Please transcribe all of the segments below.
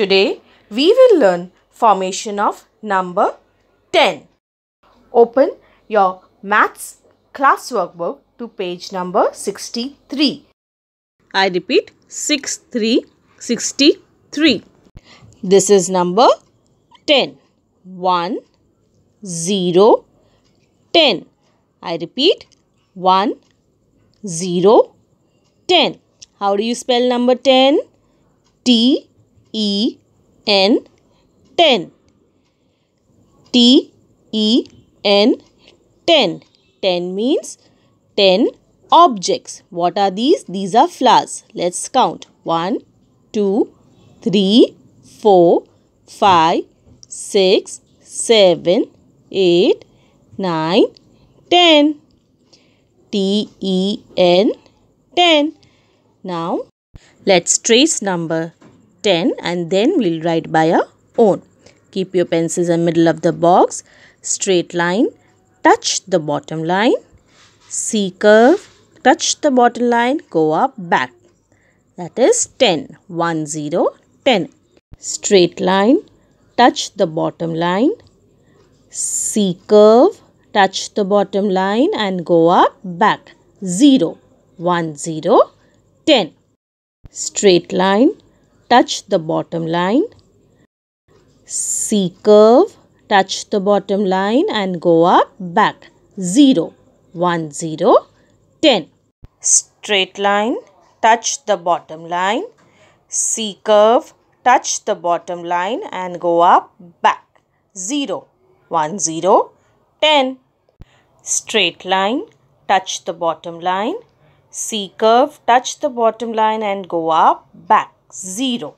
Today, we will learn formation of number 10. Open your maths class workbook to page number 63. I repeat, 63. This is number 10. 1, 0, 10. I repeat, 1, 0, 10. How do you spell number 10? T-E-N, 10. T-E-N, 10. 10 means 10 objects. What are these? These are flowers. Let's count. 1, 2, 3, 4, 5, 6, 7, 8, 9, 10. T-E-N, 10. Now, let's trace number 10 and then we'll write by our own. Keep your pencils in the middle of the box. Straight line, touch the bottom line. C curve, touch the bottom line, go up, back. That is 10. 1, 0, 10. Straight line, touch the bottom line. C curve, touch the bottom line and go up, back. 0. 1, 0, 10. Straight line, touch the bottom line. C curve, touch the bottom line and go up, back. 0, 1, 0, 10. Straight line, touch the bottom line. C curve, touch the bottom line and go up, back. 0, 1, 0, 10. Straight line, touch the bottom line. C curve, touch the bottom line and go up, back. 0,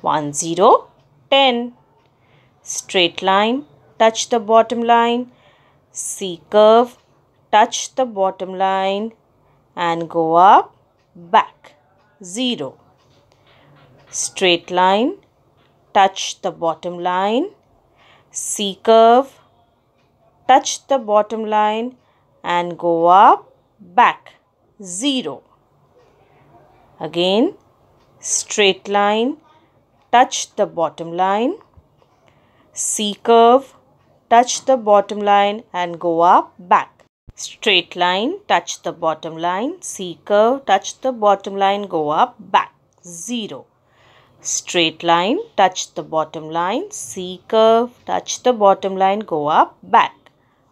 1, 0, 10. Straight line, touch the bottom line. C curve, touch the bottom line and go up, back. 0. Straight line, touch the bottom line. C curve, touch the bottom line and go up, back. 0. Again, straight line, touch the bottom line. C curve, touch the bottom line and go up, back. Straight line, touch the bottom line. C curve, touch the bottom line, go up, back. 0. Straight line, touch the bottom line. C curve, touch the bottom line, go up, back.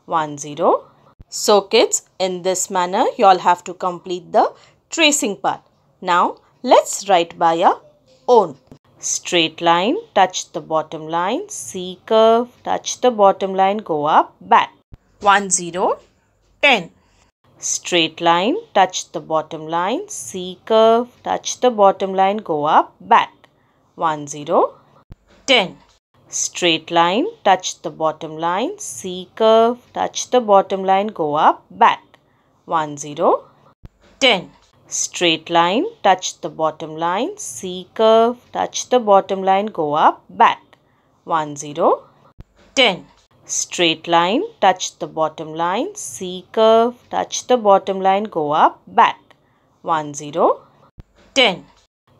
1, 0. So kids, in this manner, you all have to complete the tracing part. Now, let's write by our own. Straight line, touch the bottom line. C curve, touch the bottom line, go up, back. 1, 0, 10. Straight line, touch the bottom line. C curve, touch the bottom line, go up, back. 1, 0, 10. Straight line, touch the bottom line. C curve, touch the bottom line, go up, back. 1, 0, 10. Straight line, touch the bottom line. C curve, touch the bottom line, go up, back. 1, 0, 10. Straight line, touch the bottom line. C curve, touch the bottom line, go up, back. 1, 0, 10.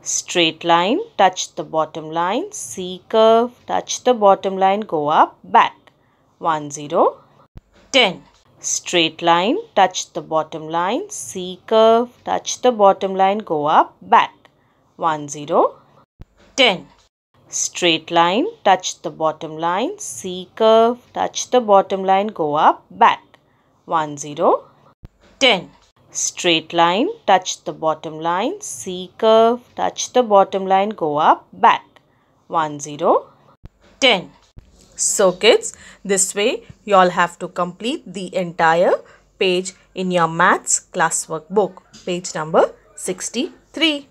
Straight line, touch the bottom line. C curve, touch the bottom line, go up, back. 1, 0, 10. Straight line, touch the bottom line. C curve, touch the bottom line, go up, back. 1, 0, 10. Straight line, touch the bottom line. C curve, touch the bottom line, go up, back. 1, 0, 10. Straight line, touch the bottom line. C curve, touch the bottom line, go up, back. 1, 0, 10. So kids, this way you all have to complete the entire page in your maths class workbook, page number 63.